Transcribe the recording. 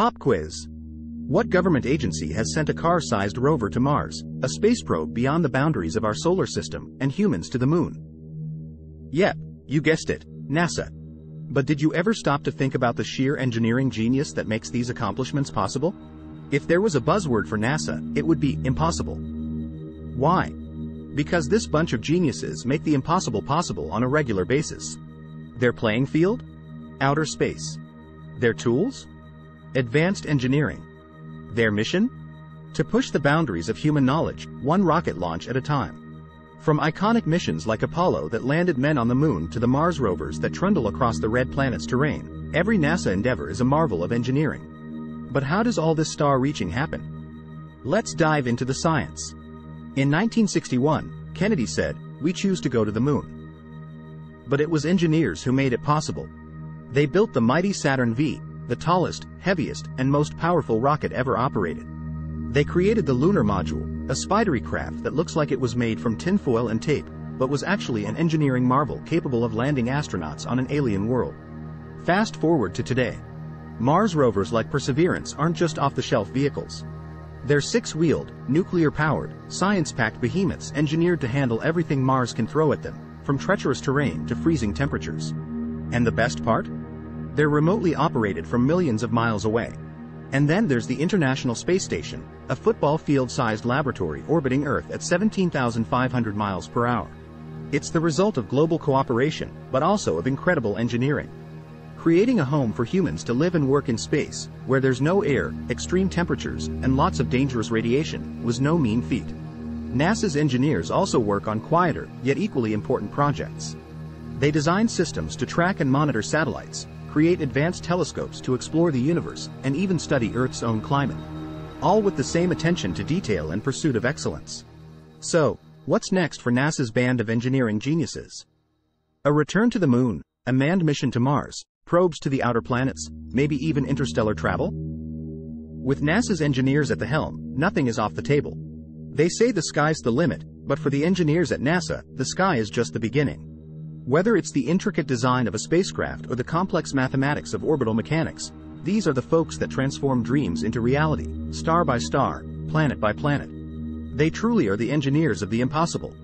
Pop quiz. What government agency has sent a car-sized rover to Mars, a space probe beyond the boundaries of our solar system, and humans to the moon? Yep, you guessed it, NASA. But did you ever stop to think about the sheer engineering genius that makes these accomplishments possible? If there was a buzzword for NASA, it would be impossible. Why? Because this bunch of geniuses make the impossible possible on a regular basis. Their playing field? Outer space. Their tools? Advanced engineering. Their mission? To push the boundaries of human knowledge, one rocket launch at a time. From iconic missions like Apollo that landed men on the moon to the Mars rovers that trundle across the red planet's terrain, every NASA endeavor is a marvel of engineering. But how does all this star-reaching happen? Let's dive into the science. In 1961, Kennedy said, "We choose to go to the moon." But it was engineers who made it possible. They built the mighty Saturn V, the tallest, heaviest, and most powerful rocket ever operated. They created the Lunar Module, a spidery craft that looks like it was made from tinfoil and tape, but was actually an engineering marvel capable of landing astronauts on an alien world. Fast forward to today. Mars rovers like Perseverance aren't just off-the-shelf vehicles. They're six-wheeled, nuclear-powered, science-packed behemoths engineered to handle everything Mars can throw at them, from treacherous terrain to freezing temperatures. And the best part? They're remotely operated from millions of miles away. And then there's the International Space Station, a football field-sized laboratory orbiting Earth at 17,500 miles per hour. It's the result of global cooperation, but also of incredible engineering. Creating a home for humans to live and work in space, where there's no air, extreme temperatures, and lots of dangerous radiation, was no mean feat. NASA's engineers also work on quieter, yet equally important projects. They design systems to track and monitor satellites, create advanced telescopes to explore the universe, and even study Earth's own climate. All with the same attention to detail and pursuit of excellence. So, what's next for NASA's band of engineering geniuses? A return to the moon, a manned mission to Mars, probes to the outer planets, maybe even interstellar travel? With NASA's engineers at the helm, nothing is off the table. They say the sky's the limit, but for the engineers at NASA, the sky is just the beginning. Whether it's the intricate design of a spacecraft or the complex mathematics of orbital mechanics, these are the folks that transform dreams into reality, star by star, planet by planet. They truly are the engineers of the impossible.